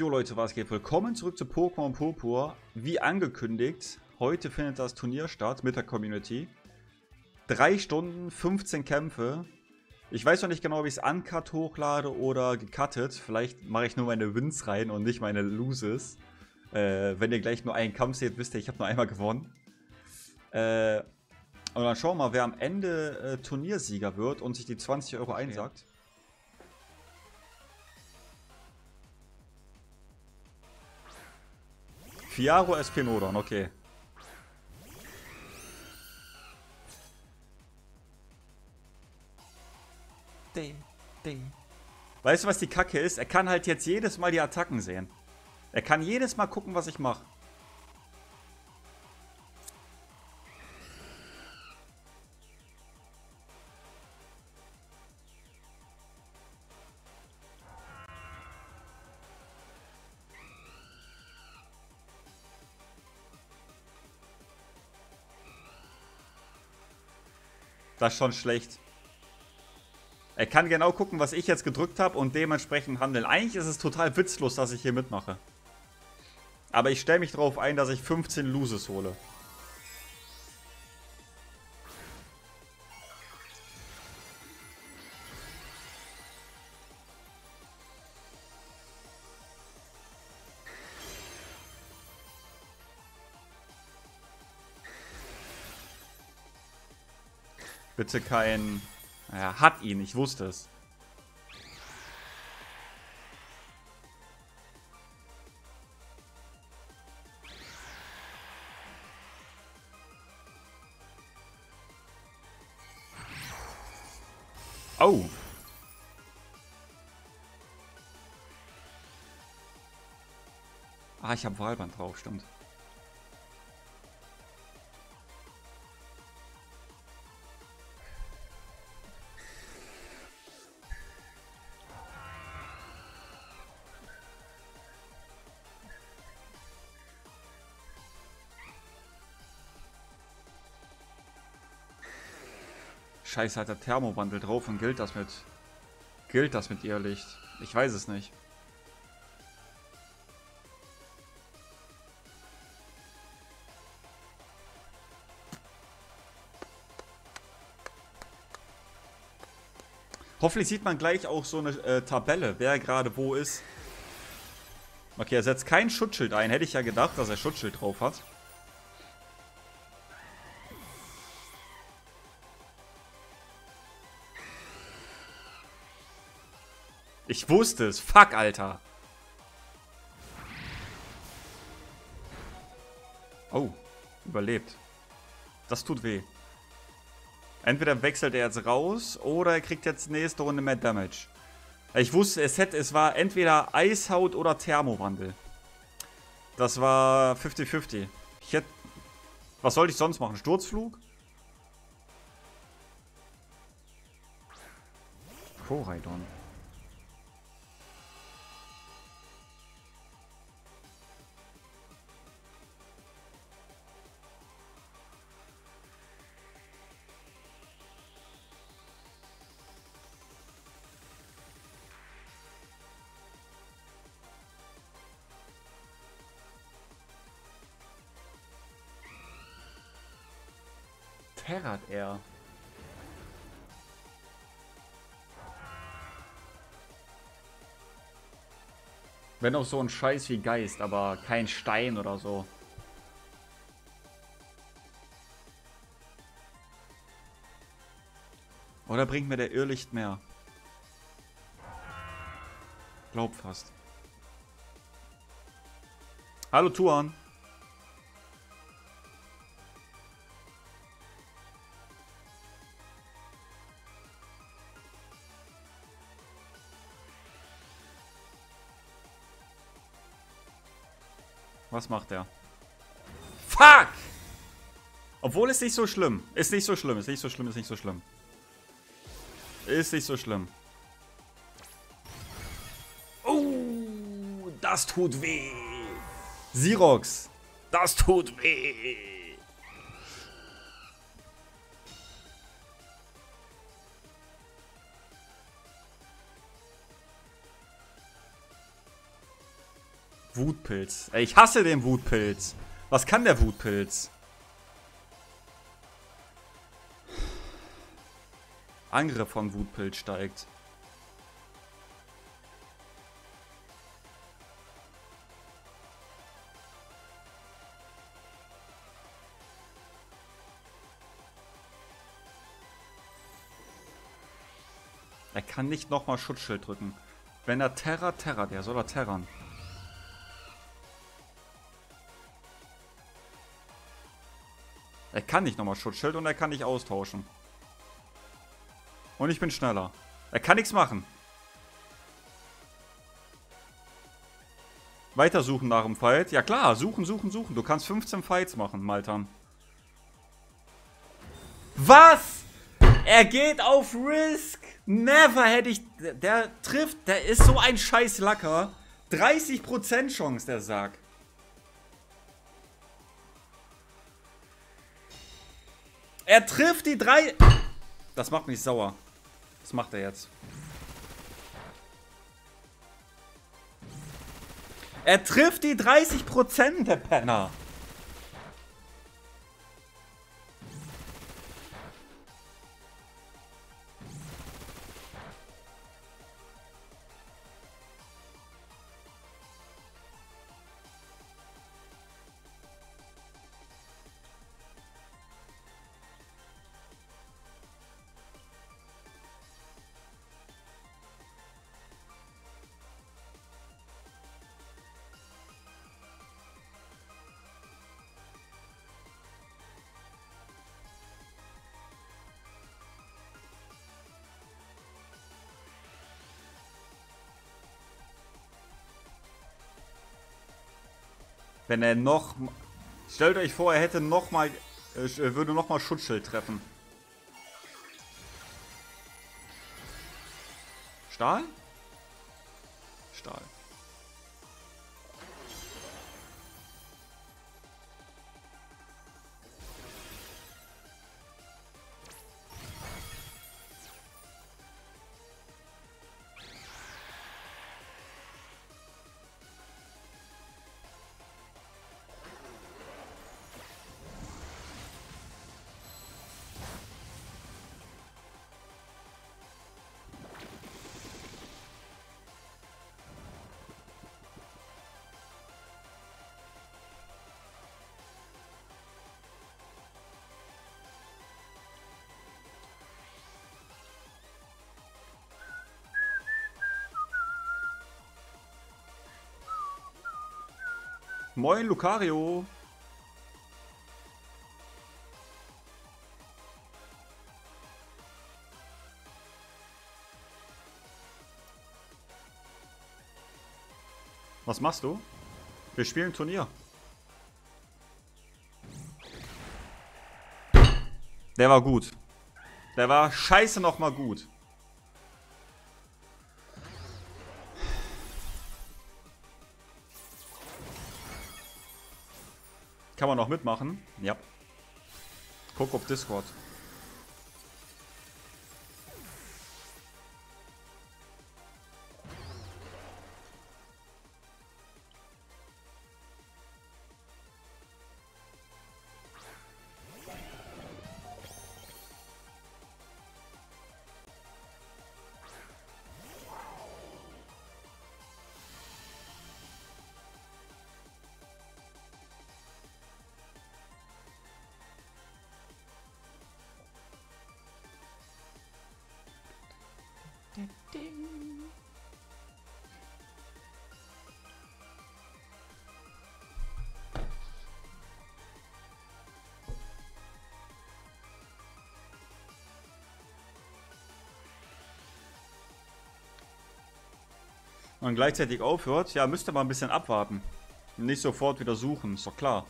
Jo Leute, was geht? Willkommen zurück zu Pokémon Purpur. Wie angekündigt, heute findet das Turnier statt mit der Community. 3 Stunden, 15 Kämpfe. Ich weiß noch nicht genau, ob ich es uncut hochlade oder gecuttet. Vielleicht mache ich nur meine Wins rein und nicht meine Loses. Wenn ihr gleich nur einen Kampf seht, wisst ihr, ich habe nur einmal gewonnen. Und dann schauen wir mal, wer am Ende Turniersieger wird und sich die 20 Euro einsackt. Diaro Espinodon, okay. Ding. Weißt du, was die Kacke ist? Er kann halt jetzt jedes Mal die Attacken sehen. Er kann jedes Mal gucken, was ich mache. Das ist schon schlecht. Er kann genau gucken, was ich jetzt gedrückt habe und dementsprechend handeln. Eigentlich ist es total witzlos, dass ich hier mitmache. Aber ich stelle mich darauf ein, dass ich 15 Loses hole. Bitte kein... Er hat ihn, ich wusste es. Oh. Ah, ich habe Wahlband drauf, stimmt. Scheiße, hat der Thermowandel drauf und gilt das mit... Gilt das mit Irrlicht? Ich weiß es nicht. Hoffentlich sieht man gleich auch so eine Tabelle, wer gerade wo ist. Okay, er setzt kein Schutzschild ein. Hätte ich ja gedacht, dass er Schutzschild drauf hat. Ich wusste es. Fuck, Alter. Oh, überlebt. Das tut weh. Entweder wechselt er jetzt raus oder er kriegt jetzt nächste Runde mehr Damage. Ich wusste, es war entweder Eishaut oder Thermowandel. Das war 50-50. Ich hätte... Was sollte ich sonst machen? Sturzflug? Koraidon. Terrat er. Wenn auch so ein Scheiß wie Geist, aber kein Stein oder so. Oder bringt mir der Irrlicht mehr? Glaub fast. Hallo Tuan. Was macht er? Fuck! Obwohl, ist nicht so schlimm. Ist nicht so schlimm, ist nicht so schlimm, ist nicht so schlimm. Ist nicht so schlimm. Oh, das tut weh. Xerox, das tut weh. Wutpilz. Ey, ich hasse den Wutpilz. Was kann der Wutpilz? Angriff vom Wutpilz steigt. Er kann nicht nochmal Schutzschild drücken. Wenn er Terra, der soll er terran. Er kann nicht nochmal Schutzschild und er kann nicht austauschen. Und ich bin schneller. Er kann nichts machen. Weitersuchen nach dem Fight. Ja klar, suchen. Du kannst 15 Fights machen, Maltan. Was? Er geht auf Risk. Never hätte ich... Der trifft... Der ist so ein scheiß Lacker. 30% Chance, der Sack. Er trifft die drei... Das macht mich sauer. Das macht er jetzt. Er trifft die 30%, der Penner. Wenn er noch... Stellt euch vor, er hätte noch mal... würde nochmal Schutzschild treffen. Stahl? Stahl. Moin Lucario. Was machst du? Wir spielen Turnier. Der war gut. Der war scheiße nochmal gut. Kann man noch mitmachen? Ja. Guck auf Discord. Und gleichzeitig aufhört, ja, müsste man ein bisschen abwarten. Nicht sofort wieder suchen, ist doch klar.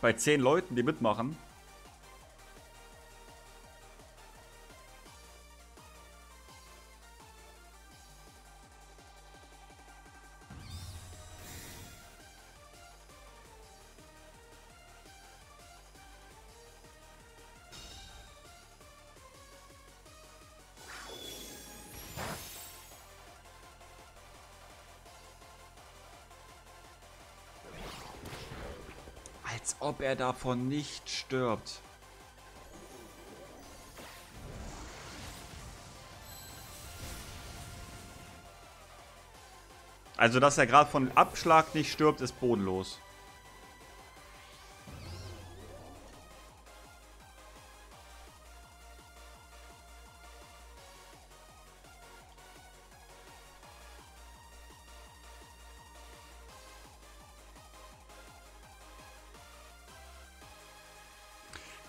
Bei 10 Leuten, die mitmachen. als ob er davon nicht stirbt. Also, dass er gerade von Abschlag nicht stirbt, ist bodenlos.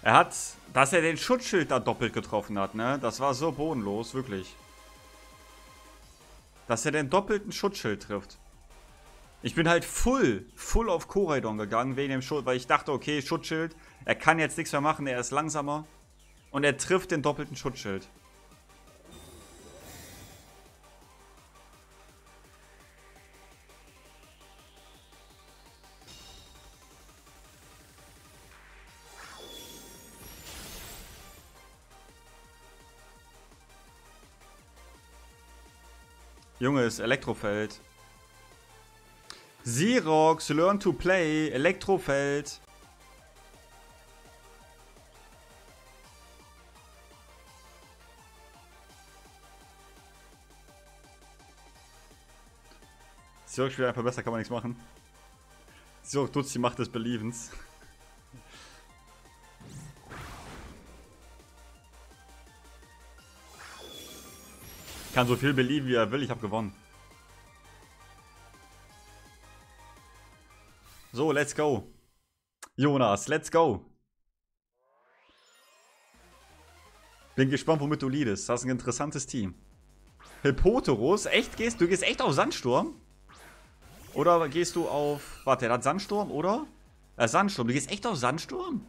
Er hat, dass er den Schutzschild da doppelt getroffen hat, ne? Das war so bodenlos, wirklich. Dass er den doppelten Schutzschild trifft. Ich bin halt full auf Koraidon gegangen wegen dem Schutzschild, weil ich dachte, okay, Schutzschild, er kann jetzt nichts mehr machen, er ist langsamer. Und er trifft den doppelten Schutzschild. Junge, ist Elektrofeld. Xerox, learn to play, Elektrofeld. Xerox spielt einfach besser, kann man nichts machen. Xerox nutzt die Macht des Beliebens. Kann so viel belieben, wie er will. Ich habe gewonnen. So, let's go. Jonas, let's go. Bin gespannt, womit du leadest. Hast ein interessantes Team. Hippoterus, echt gehst? Du gehst echt auf Sandsturm? Oder gehst du auf... Warte, er hat Sandsturm, oder? Sandsturm. Du gehst echt auf Sandsturm?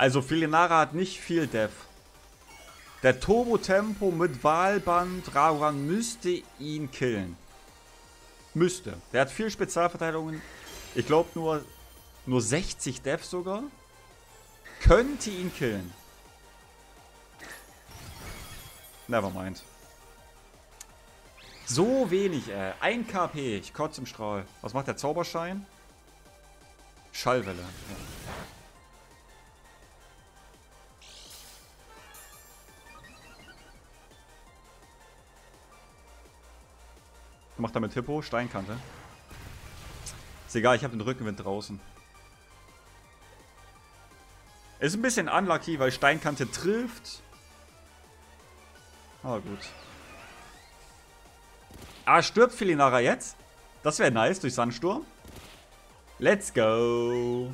Also Filinara hat nicht viel Def. Der Turbo Tempo mit Wahlband, Raguran müsste ihn killen. Müsste. Der hat viel Spezialverteidigungen. Ich glaube nur 60 Def sogar. Könnte ihn killen. Nevermind. So wenig, ey. 1 KP. Ich kotze im Strahl. Was macht der Zauberschein? Schallwelle. Ja. Macht damit Hippo, Steinkante. Ist egal, ich habe den Rückenwind draußen. Ist ein bisschen unlucky, weil Steinkante trifft. Aber gut. Ah, stirbt Filinara jetzt? Das wäre nice, durch Sandsturm. Let's go.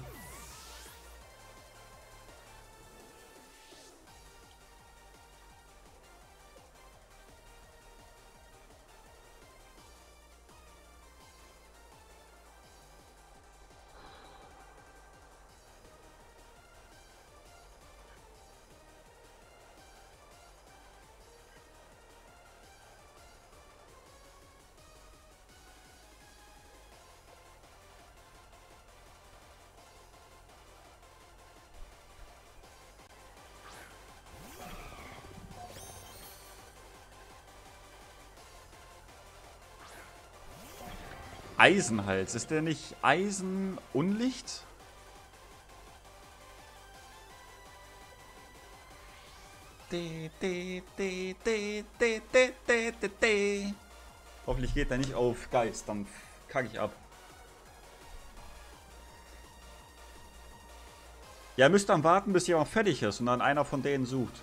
Eisenhals, ist der nicht Eisen-Unlicht? Hoffentlich geht er nicht auf Geist, dann kacke ich ab. Ja, ihr müsst dann warten, bis jemand fertig ist und dann einer von denen sucht.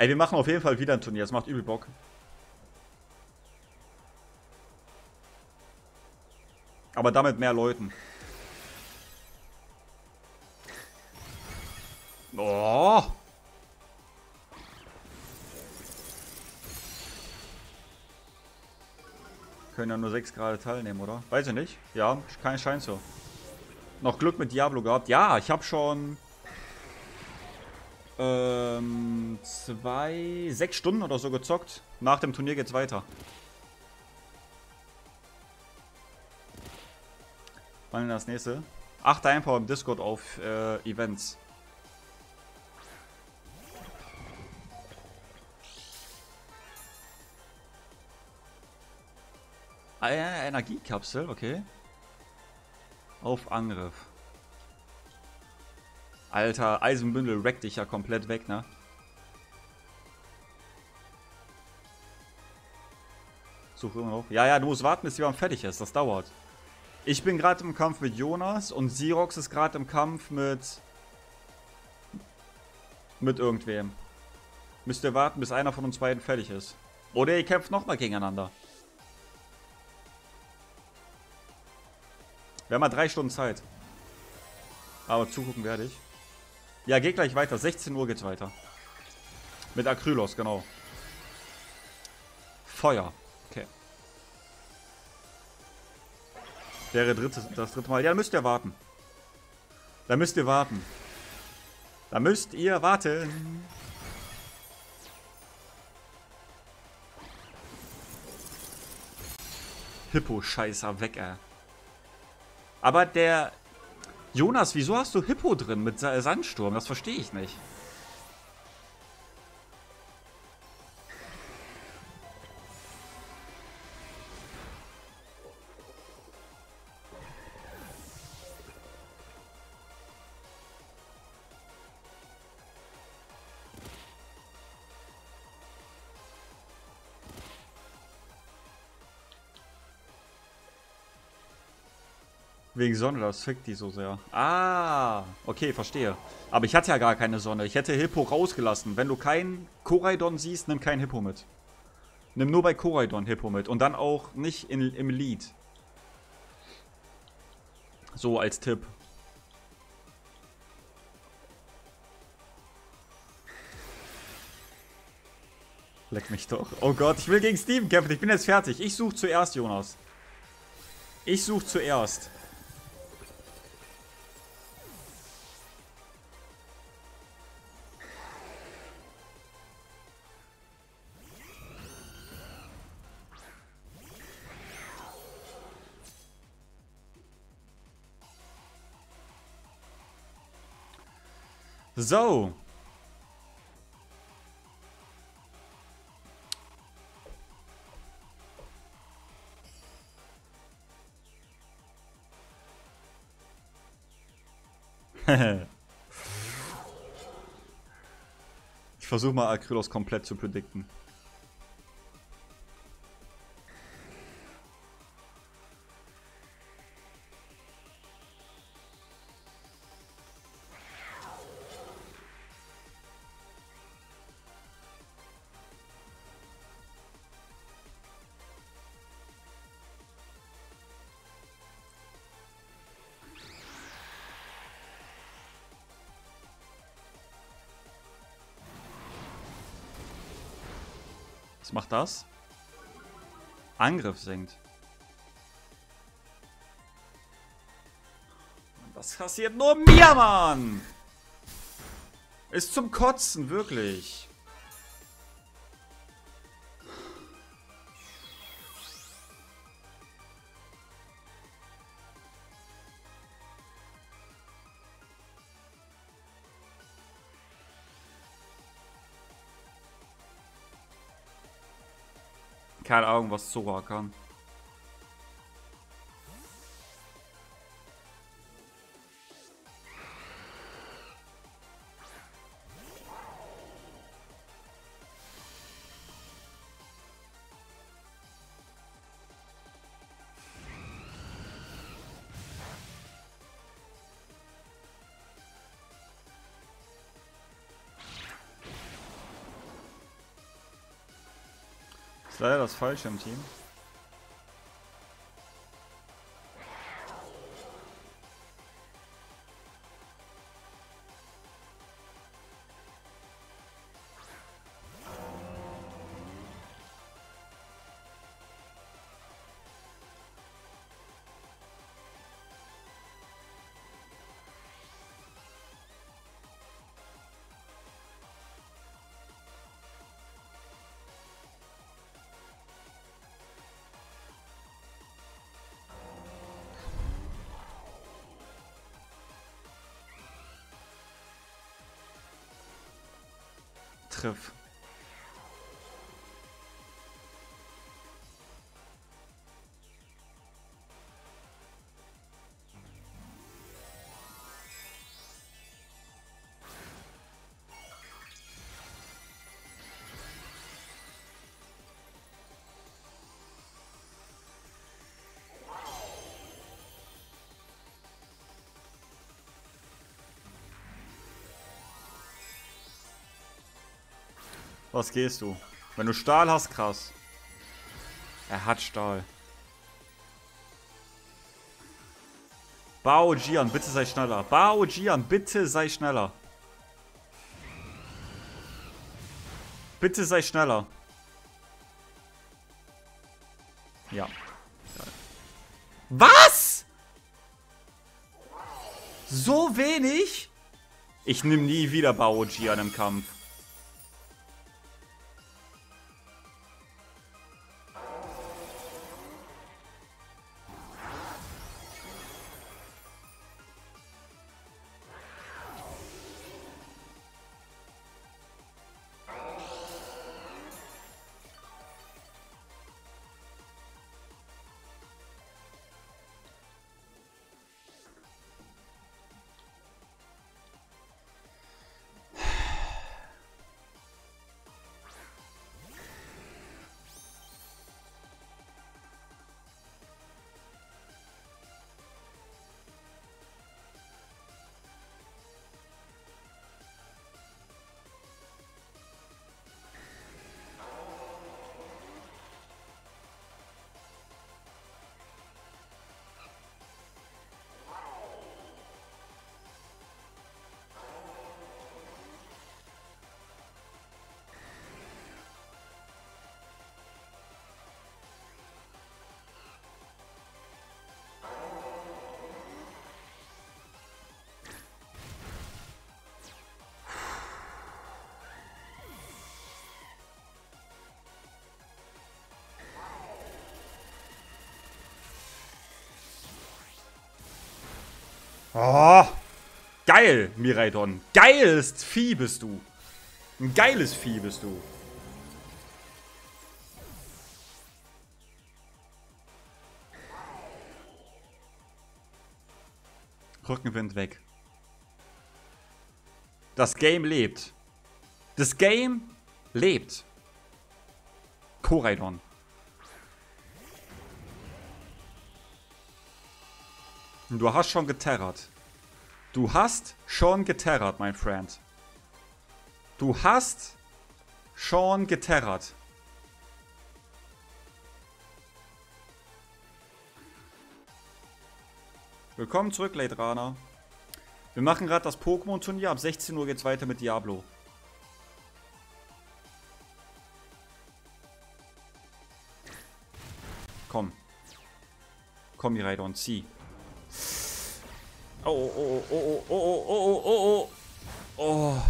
Ey, wir machen auf jeden Fall wieder ein Turnier. Das macht übel Bock. Aber damit mehr Leuten. Oh! können ja nur 6 gerade teilnehmen, oder? Weiß ich nicht. Ja, kein Schein so. Noch Glück mit Diablo gehabt. Ja, ich habe schon 6 Stunden oder so gezockt. Nach dem Turnier geht's weiter. Wann denn das nächste? Achte einfach im Discord auf Events. Eine Energiekapsel, okay. Auf Angriff. Alter, Eisenbündel wreckt dich ja komplett weg, ne? Suche immer noch. Ja, ja, du musst warten, bis jemand fertig ist. Das dauert. Ich bin gerade im Kampf mit Jonas und Xerox ist gerade im Kampf mit irgendwem. Müsst ihr warten, bis einer von uns beiden fertig ist. Oder ihr kämpft nochmal gegeneinander. Wir haben mal 3 Stunden Zeit. Aber zugucken werde ich. Ja, geht gleich weiter. 16 Uhr geht's weiter. Mit Acrylos, genau. Feuer. Okay. Wäre das dritte Mal. Ja, dann müsst ihr warten. Da müsst ihr warten. Hippo-Scheißer weg, ey. Aber der... Jonas, wieso hast du Hippo drin mit Sandsturm? Das verstehe ich nicht. Wegen Sonne, das fickt die so sehr. Ah, okay, verstehe. Aber ich hatte ja gar keine Sonne. Ich hätte Hippo rausgelassen. Wenn du keinen Koraidon siehst, nimm keinen Hippo mit. Nimm nur bei Koraidon Hippo mit. Und dann auch nicht im Lied. So als Tipp. Leck mich doch. Oh Gott, ich will gegen Steven kämpfen. Ich bin jetzt fertig. Ich suche zuerst, Jonas. Ich suche zuerst. So. Ich versuche mal Acrylos komplett zu predikten. Was macht das? Angriff sinkt. Das passiert nur mir, Mann! Ist zum Kotzen, wirklich. Keine Ahnung, was Zora kann. Leider das Falsche im Team. Angriff. Was gehst du? Wenn du Stahl hast, krass. Er hat Stahl. Bao Jian, bitte sei schneller. Bao Jian, bitte sei schneller. Bitte sei schneller. Ja. Was? So wenig? Ich nehme nie wieder Bao Jian im Kampf. Oh, geil, Miraidon. Geiles Vieh bist du. Ein geiles Vieh bist du. Rückenwind weg. Das Game lebt. Das Game lebt. Koraidon. Du hast schon geterrert. Du hast schon geterrert, mein Freund. Du hast schon geterrert. Willkommen zurück, Late Runner. Wir machen gerade das Pokémon-Turnier. Ab 16 Uhr geht's weiter mit Diablo. Komm. Komm, Miraidon, zieh. Oh, oh, oh, oh, oh, oh, oh, oh, oh.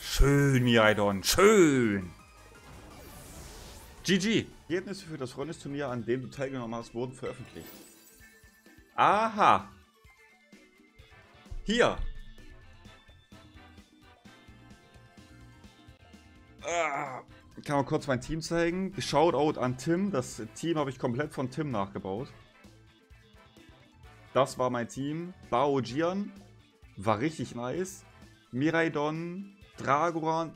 Schön, Miraidon, schön. GG. Die Ergebnisse für das Freundesturnier, an dem du teilgenommen hast, wurden veröffentlicht. Aha. Hier. Ah. Ich kann mal kurz mein Team zeigen. Shoutout an Tim. Das Team habe ich komplett von Tim nachgebaut. Das war mein Team. Bao Jian war richtig nice. Miraidon, Dragoran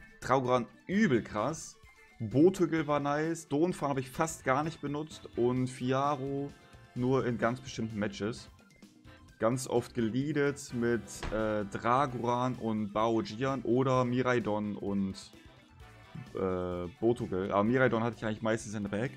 übel krass. Botogel war nice. Donphan habe ich fast gar nicht benutzt. Und Fiaro nur in ganz bestimmten Matches. Ganz oft geleadet mit Dragoran und Bao Jian oder Miraidon und Botogel. Aber Miraidon hatte ich eigentlich meistens in der Bag.